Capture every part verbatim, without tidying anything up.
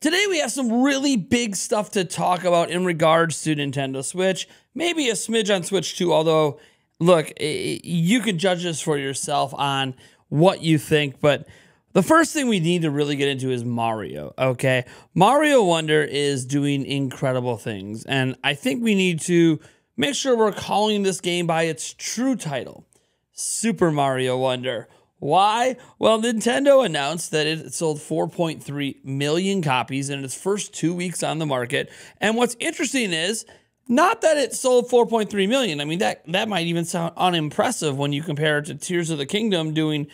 Today we have some really big stuff to talk about in regards to Nintendo Switch, maybe a smidge on Switch two, although, look, you can judge this for yourself on what you think, but the first thing we need to really get into is Mario, okay? Mario Wonder is doing incredible things, and I think we need to make sure we're calling this game by its true title, Super Mario Wonder. Why? Well, Nintendo announced that it sold four point three million copies in its first two weeks on the market. And what's interesting is not that it sold four point three million. I mean, that, that might even sound unimpressive when you compare it to Tears of the Kingdom doing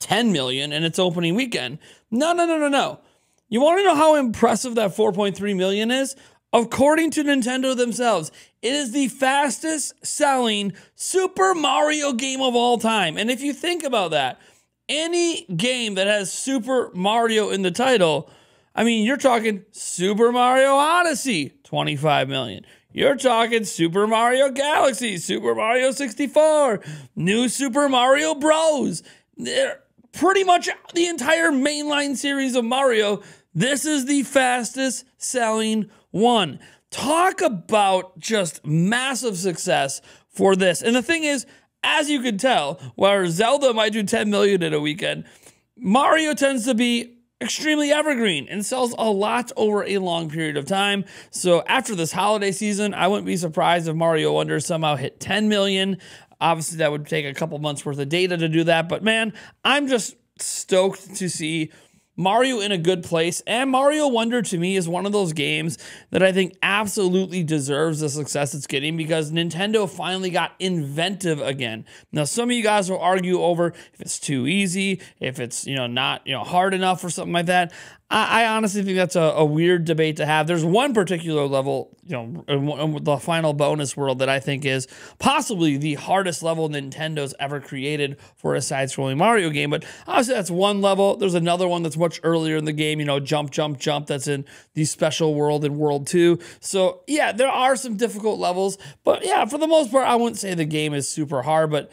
ten million in its opening weekend. No, no, no, no, no. You want to know how impressive that four point three million is? According to Nintendo themselves, it is the fastest-selling Super Mario game of all time. And if you think about that, any game that has Super Mario in the title, I mean, you're talking Super Mario Odyssey, twenty-five million. You're talking Super Mario Galaxy, Super Mario sixty-four, New Super Mario Bros. They're pretty much the entire mainline series of Mario. This is the fastest-selling one. Talk about just massive success for this. And the thing is, as you can tell, where Zelda might do ten million in a weekend, Mario tends to be extremely evergreen and sells a lot over a long period of time. So after this holiday season, I wouldn't be surprised if Mario Wonder somehow hit ten million. Obviously, that would take a couple months worth of data to do that. But man, I'm just stoked to see Mario in a good place, and Mario Wonder to me is one of those games that I think absolutely deserves the success it's getting because Nintendo finally got inventive again. Now, some of you guys will argue over if it's too easy, if it's, you know, not, you know, hard enough or something like that. I, I honestly think that's a, a weird debate to have. There's one particular level, you know, in, in the final bonus world that I think is possibly the hardest level Nintendo's ever created for a side-scrolling Mario game, but obviously that's one level. There's another one that's much earlier in the game, you know, jump, jump, jump, that's in the special world in World two. So, yeah, there are some difficult levels, but, yeah, for the most part, I wouldn't say the game is super hard, but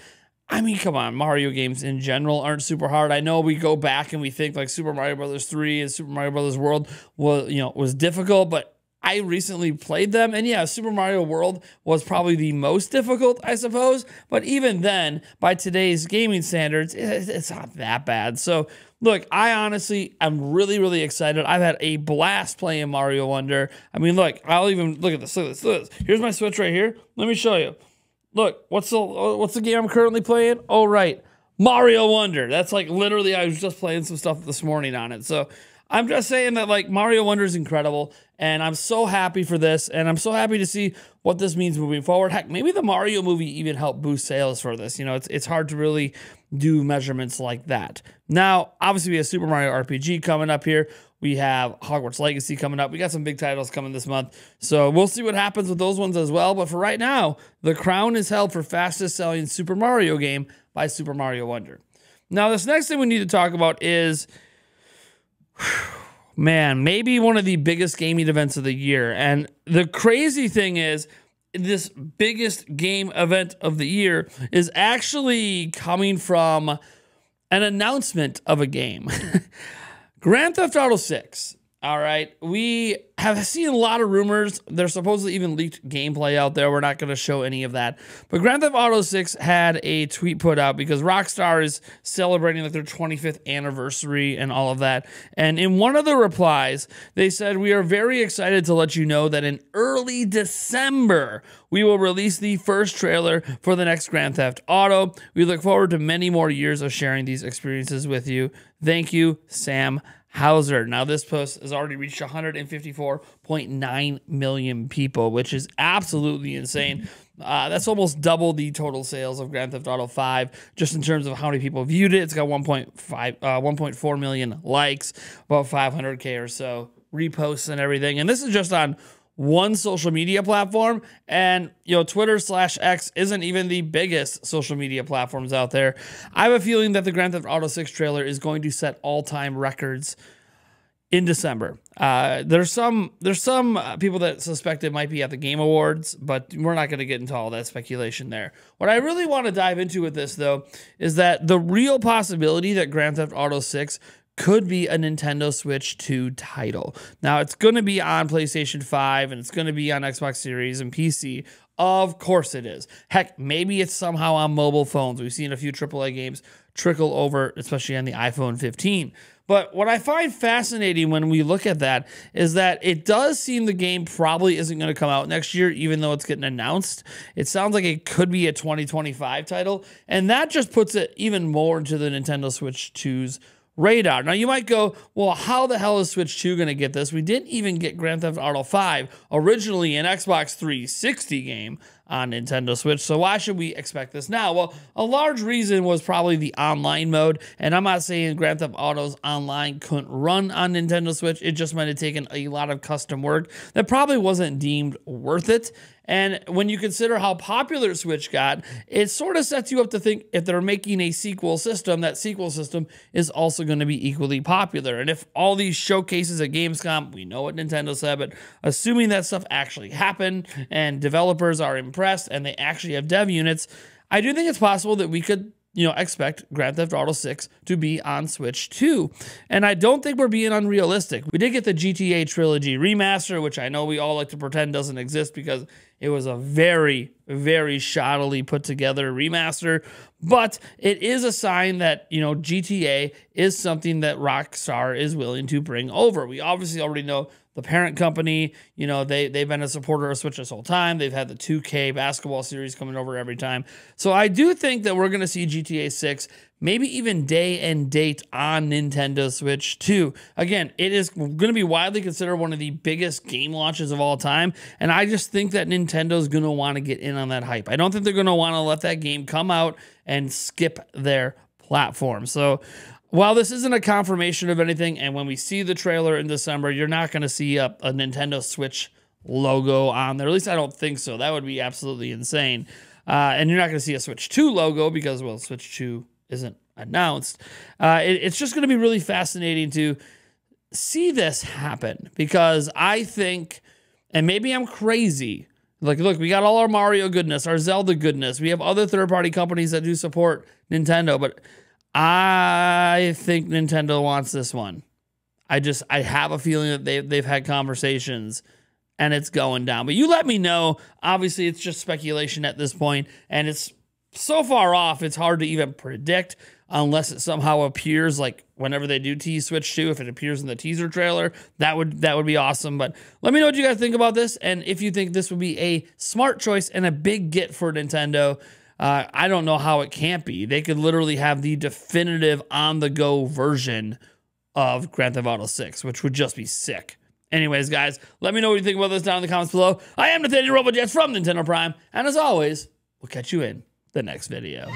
I mean, come on, Mario games in general aren't super hard. I know we go back and we think like Super Mario Brothers three and Super Mario Brothers World was, you know, was difficult, but I recently played them, and yeah, Super Mario World was probably the most difficult, I suppose, but even then, by today's gaming standards, it's not that bad. So, look, I honestly am really, really excited. I've had a blast playing Mario Wonder. I mean, look, I'll even, look at this, look at this, look at this. Here's my Switch right here. Let me show you. Look, what's the what's the game I'm currently playing? Oh, right, Mario Wonder. That's like literally, I was just playing some stuff this morning on it. So I'm just saying that like Mario Wonder is incredible, and I'm so happy for this, and I'm so happy to see what this means moving forward. Heck, maybe the Mario movie even helped boost sales for this. You know, it's it's hard to really do measurements like that. Now, obviously, we have Super Mario R P G coming up here. We have Hogwarts Legacy coming up. We got some big titles coming this month. So we'll see what happens with those ones as well. But for right now, the crown is held for fastest selling Super Mario game by Super Mario Wonder. Now, this next thing we need to talk about is, man, maybe one of the biggest gaming events of the year. And the crazy thing is, this biggest game event of the year is actually coming from an announcement of a game. Grand Theft Auto six, all right? We have seen a lot of rumors. There's supposedly even leaked gameplay out there. We're not going to show any of that. But Grand Theft Auto six had a tweet put out because Rockstar is celebrating like their twenty-fifth anniversary and all of that. And in one of the replies, they said, "We are very excited to let you know that in early December, we will release the first trailer for the next Grand Theft Auto. We look forward to many more years of sharing these experiences with you. Thank you, Sam Hauser." Now, this post has already reached one hundred fifty-four point nine million people, which is absolutely insane. Uh, that's almost double the total sales of Grand Theft Auto five, just in terms of how many people viewed it. It's got one point four million likes, about five hundred K or so reposts and everything. And this is just on one social media platform, and you know, Twitter slash X isn't even the biggest social media platforms out there. I have a feeling that the Grand Theft Auto six trailer is going to set all-time records in December. Uh, there's some there's some people that suspect it might be at the Game Awards, but we're not going to get into all that speculation there. What I really want to dive into with this, though, is that the real possibility that Grand Theft Auto six could be a Nintendo Switch two title. Now, it's going to be on PlayStation five, and it's going to be on Xbox Series and P C. Of course it is. Heck, maybe it's somehow on mobile phones. We've seen a few triple A games trickle over, especially on the iPhone fifteen. But what I find fascinating when we look at that is that it does seem the game probably isn't going to come out next year, even though it's getting announced. It sounds like it could be a twenty twenty-five title, and that just puts it even more into the Nintendo Switch two's radar. Now, you might go, well, how the hell is Switch two going to get this? We didn't even get Grand Theft Auto five, originally an Xbox three sixty game, on Nintendo Switch, so why should we expect this now? Well, a large reason was probably the online mode, and I'm not saying Grand Theft Auto's online couldn't run on Nintendo Switch. It just might have taken a lot of custom work that probably wasn't deemed worth it. And when you consider how popular Switch got, it sort of sets you up to think if they're making a sequel system, that sequel system is also going to be equally popular. And if all these showcases at Gamescom, we know what Nintendo said, but assuming that stuff actually happened and developers are impressed and they actually have dev units, I do think it's possible that we could, you know, expect Grand Theft Auto six to be on Switch two. And I don't think we're being unrealistic. We did get the G T A Trilogy remaster, which I know we all like to pretend doesn't exist because it was a very, very shoddily put together remaster. But it is a sign that, you know, G T A is something that Rockstar is willing to bring over. We obviously already know the parent company, you know, they, they've been a supporter of Switch this whole time. They've had the two K basketball series coming over every time. So I do think that we're going to see G T A six, maybe even day and date on Nintendo Switch two. Again, it is going to be widely considered one of the biggest game launches of all time, and I just think that Nintendo's going to want to get in on that hype. I don't think they're going to want to let that game come out and skip their platform. So while this isn't a confirmation of anything, and when we see the trailer in December, you're not going to see a, a Nintendo Switch logo on there. At least I don't think so. That would be absolutely insane. Uh, and you're not going to see a Switch two logo because, well, Switch two isn't announced. Uh, it, it's just going to be really fascinating to see this happen because I think, and maybe I'm crazy, like, look, we got all our Mario goodness, our Zelda goodness. We have other third-party companies that do support Nintendo, but I think Nintendo wants this one. I just, I have a feeling that they, they've had conversations and it's going down. But you let me know. Obviously, it's just speculation at this point, and it's so far off, it's hard to even predict unless it somehow appears, like whenever they do tease Switch two, if it appears in the teaser trailer, that would that would be awesome. But let me know what you guys think about this and if you think this would be a smart choice and a big get for Nintendo. Uh, I don't know how it can't be. They could literally have the definitive on-the-go version of Grand Theft Auto six, which would just be sick. Anyways, guys, let me know what you think about this down in the comments below. I am Nathaniel RoboJets from Nintendo Prime, and as always, we'll catch you in the next video.